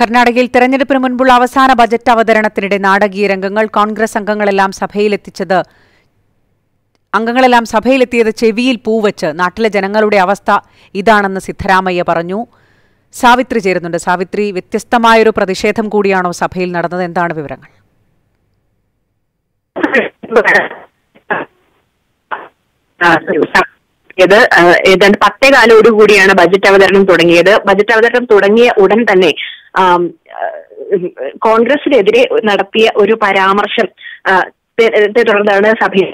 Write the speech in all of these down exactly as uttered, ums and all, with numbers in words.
കർണാടകയിൽ തെരഞ്ഞെടുപ്പിന് മുൻപുള്ള അവസാന ബജറ്റ് അവതരണത്തിനിടെ നാടകീയ രംഗങ്ങൾ. കോൺഗ്രസ് അംഗങ്ങളെല്ലാം സഭയിലെത്തിച്ചത് അംഗങ്ങളെല്ലാം സഭയിലെത്തിയത് ചെവിയിൽ പൂവച്ച്. നാട്ടിലെ ജനങ്ങളുടെ അവസ്ഥ ഇതാണെന്ന് സിദ്ധരാമയ്യ പറഞ്ഞു. സാവിത്രി ചേരുന്നുണ്ട്. സാവിത്രി, വ്യത്യസ്തമായൊരു പ്രതിഷേധം കൂടിയാണോ സഭയിൽ നടന്നത്? എന്താണ് വിവരങ്ങൾ? ത് ഏതാണ്ട് പത്തേകാലോട് കൂടിയാണ് ബജറ്റ് അവതരണം തുടങ്ങിയത്. ബജറ്റ് അവതരണം തുടങ്ങിയ ഉടൻ തന്നെ കോൺഗ്രസിനെതിരെ നടത്തിയ ഒരു പരാമർശം തുടർന്നാണ് സഭയിൽ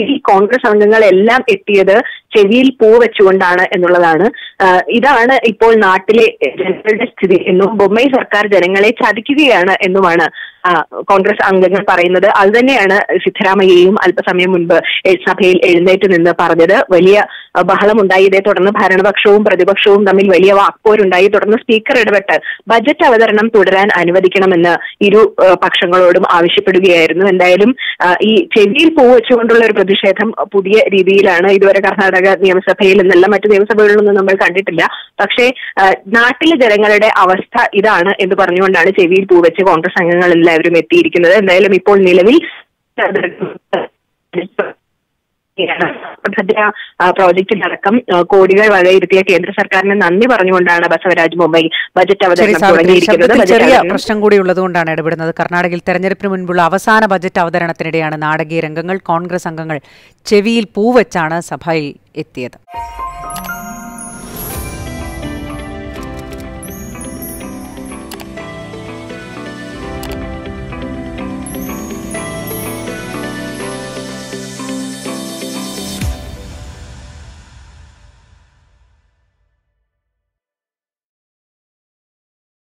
ഈ കോൺഗ്രസ് അംഗങ്ങളെല്ലാം എത്തിയത് ചെവിയിൽ പൂ വെച്ചുകൊണ്ടാണ് എന്നുള്ളതാണ്. ഇതാണ് ഇപ്പോൾ നാട്ടിലെ ജനങ്ങളുടെ സ്ഥിതി എന്നും ബൊമ്മൈ സർക്കാർ ജനങ്ങളെ ചതിക്കുകയാണ് എന്നുമാണ് കോൺഗ്രസ് അംഗങ്ങൾ പറയുന്നത്. അത് തന്നെയാണ് സിദ്ധരാമയ്യയും അല്പസമയം മുൻപ് സഭയിൽ എഴുന്നേറ്റ് നിന്ന് പറഞ്ഞത്. വലിയ ബഹളമുണ്ടായി. ഇതേ തുടർന്ന് ഭരണപക്ഷവും പ്രതിപക്ഷവും തമ്മിൽ വലിയ വാക്പോരുണ്ടായി. തുടർന്ന് സ്പീക്കർ ഇടപെട്ട് ബജറ്റ് അവതരണം തുടരാൻ അനുവദിക്കണമെന്ന് ഇരു പക്ഷങ്ങളോടും ആവശ്യപ്പെടുകയായിരുന്നു. എന്തായാലും ഈ ചെവിയിൽ പൂ വെച്ചുകൊണ്ടുള്ള ഒരു പ്രതിഷേധം പുതിയ രീതിയിലാണ്. ഇതുവരെ കർണാടക നിയമസഭയിൽ നിന്നല്ല, മറ്റു നിയമസഭകളിലൊന്നും നമ്മൾ കണ്ടിട്ടില്ല. പക്ഷേ നാട്ടിലെ ജനങ്ങളുടെ അവസ്ഥ ഇതാണ് എന്ന് പറഞ്ഞുകൊണ്ടാണ് ചെവിയിൽ പൂ വെച്ച് കോൺഗ്രസ് അംഗങ്ങൾ എല്ലാവരും എത്തിയിരിക്കുന്നത്. എന്തായാലും ഇപ്പോൾ നിലവിൽ പ്രോജക്റ്റിലടക്കം കോടികൾ വകയിരുത്തിയ കേന്ദ്ര സർക്കാരിന് നന്ദി പറഞ്ഞുകൊണ്ടാണ് ബസവരാജ് ബൊമ്മൈ ബജറ്റ് അവതരണം തുടങ്ങിയിരിക്കുന്നത്. പ്രശ്നം കൂടി ഉള്ളതുകൊണ്ടാണ് ഇടപെടുന്നത്. കർണാടകയിൽ തെരഞ്ഞെടുപ്പിന് മുൻപുള്ള അവസാന ബജറ്റ് അവതരണത്തിനിടെയാണ് നാടകീയ രംഗങ്ങൾ. കോൺഗ്രസ് അംഗങ്ങൾ ചെവിയിൽ പൂവച്ചാണ് സഭയിൽ എത്തിയത്.